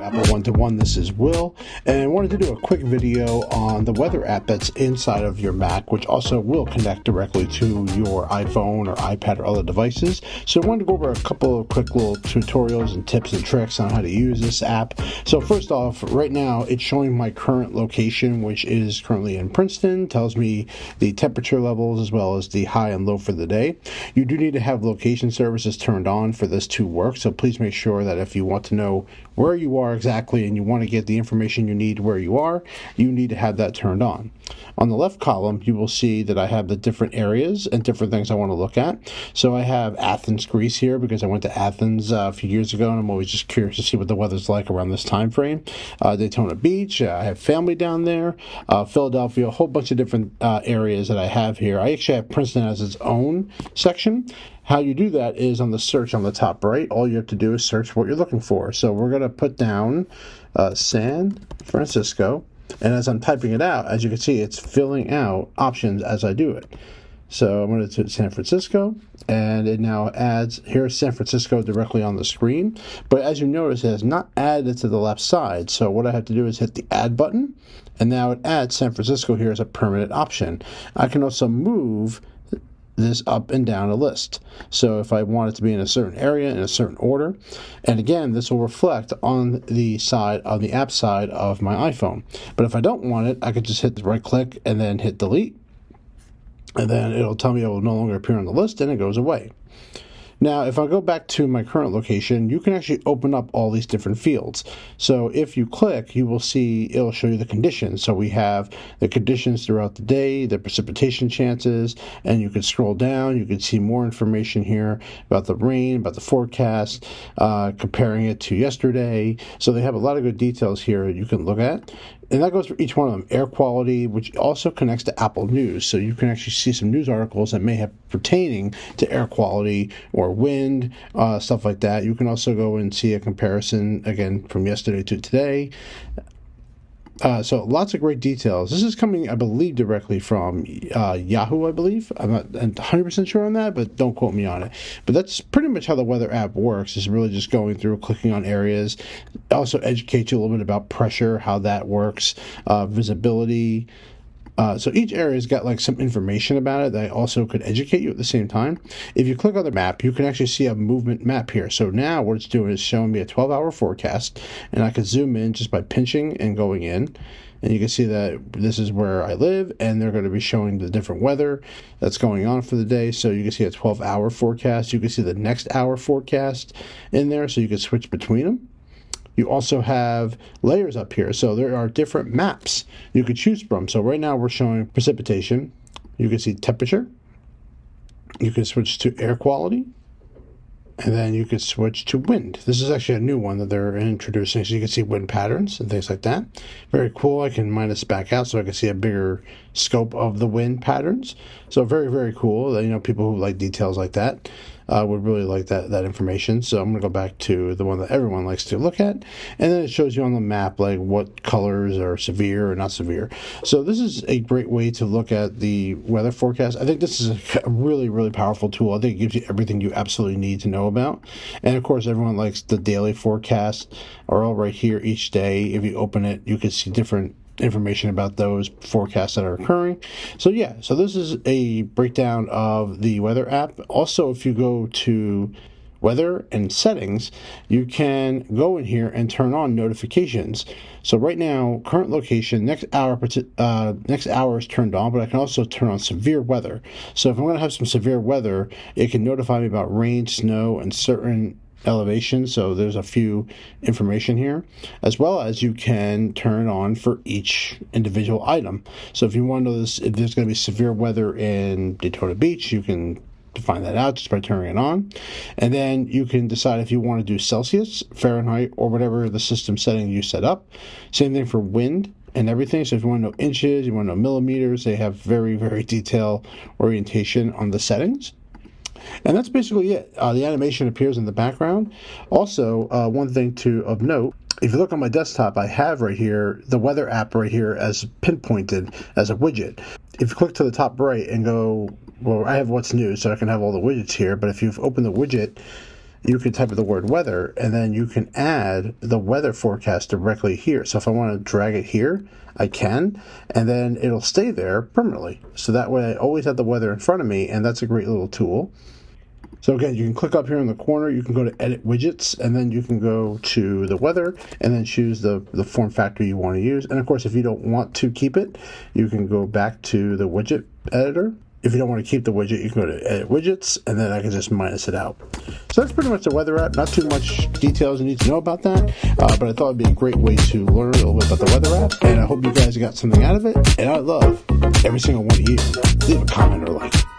Apple One to One, this is Will, and I wanted to do a quick video on the weather app that's inside of your Mac, which also will connect directly to your iPhone or iPad or other devices. So I wanted to go over a couple of quick little tutorials and tips and tricks on how to use this app. So first off, right now it's showing my current location, which is currently in Princeton, tells me the temperature levels as well as the high and low for the day. You do need to have location services turned on for this to work, so please make sure that if you want to know where you are exactly and you want to get the information you need where you are, you need to have that turned on. On the left column, you will see that I have the different areas and different things I want to look at. So I have Athens, Greece here because I went to Athens a few years ago, and I'm always just curious to see what the weather's like around this time frame. Daytona Beach, I have family down there, Philadelphia, a whole bunch of different areas that I have here. I actually have Princeton as its own section. How you do that is on the search on the top right, all you have to do is search what you're looking for. So we're going to put down San Francisco, and as I'm typing it out, as you can see, it's filling out options as I do it. So I'm going to do San Francisco, and it now adds, here's San Francisco directly on the screen. But as you notice, it has not added to the left side. So what I have to do is hit the add button, and now it adds San Francisco here as a permanent option. I can also move this up and down a list. So if I want it to be in a certain area in a certain order, and again, this will reflect on the side, on the app side of my iPhone. But if I don't want it, I could just hit the right click and then hit delete, and then it'll tell me it will no longer appear on the list, and it goes away. Now, if I go back to my current location, you can actually open up all these different fields. So if you click, you will see it'll show you the conditions. So we have the conditions throughout the day, the precipitation chances, and you can scroll down. You can see more information here about the rain, about the forecast, comparing it to yesterday. So they have a lot of good details here you can look at. And that goes for each one of them. Air quality, which also connects to Apple News. So you can actually see some news articles that may have pertaining to air quality or wind, stuff like that. You can also go and see a comparison, again, from yesterday to today. So lots of great details. This is coming, I believe, directly from Yahoo, I believe. I'm not 100% sure on that, but don't quote me on it. But that's pretty much how the weather app works. It's really just going through, clicking on areas. It also educates you a little bit about pressure, how that works, visibility. So each area's got like some information about it that I also could educate you at the same time. If you click on the map, you can actually see a movement map here. So now what it's doing is showing me a 12-hour forecast, and I could zoom in just by pinching and going in. And you can see that this is where I live, and they're going to be showing the different weather that's going on for the day. So you can see a 12-hour forecast. You can see the next hour forecast in there, so you can switch between them. You also have layers up here, so there are different maps you could choose from. So right now we're showing precipitation. You can see temperature. You can switch to air quality. And then you can switch to wind. This is actually a new one that they're introducing, so you can see wind patterns and things like that. Very cool. I can minus back out so I can see a bigger scope of the wind patterns. So very, very cool. You know, people who like details like that would really like that information. So I'm going to go back to the one that everyone likes to look at. And then it shows you on the map like what colors are severe or not severe. So this is a great way to look at the weather forecast. I think this is a really, really powerful tool. I think it gives you everything you absolutely need to know about. And of course, everyone likes the daily forecast are all right here each day. If you open it, you can see different information about those forecasts that are occurring. So yeah, so this is a breakdown of the weather app. Also, if you go to weather and settings, you can go in here and turn on notifications. So right now, current location, next hour is turned on, but I can also turn on severe weather. So if I'm going to have some severe weather, it can notify me about rain, snow, and certain elevation. So there's a few information here, as well as you can turn on for each individual item. So if you want to know this, if there's going to be severe weather in Daytona Beach, you can to find that out just by turning it on. And then you can decide if you want to do Celsius, Fahrenheit, or whatever the system setting you set up. Same thing for wind and everything. So if you want to know inches, you want to know millimeters, they have very, very detailed orientation on the settings. And that's basically it. The animation appears in the background. Also, one thing of note, if you look on my desktop, I have right here the weather app right here as pinpointed as a widget. If you click to the top right and go, well, I have what's new, so I can have all the widgets here. But if you've opened the widget you can type in the word weather, and then you can add the weather forecast directly here. So if I want to drag it here, I can, and then it'll stay there permanently. So that way I always have the weather in front of me, and that's a great little tool. So again, you can click up here in the corner, you can go to edit widgets, and then you can go to the weather and then choose the form factor you want to use. And of course, if you don't want to keep it, you can go back to the widget editor. If you don't want to keep the widget, you can go to edit widgets, and then I can just minus it out. So that's pretty much the weather app. Not too much details you need to know about that, but I thought it'd be a great way to learn a little bit about the weather app, and I hope you guys got something out of it, and I love every single one of you. Leave a comment or like.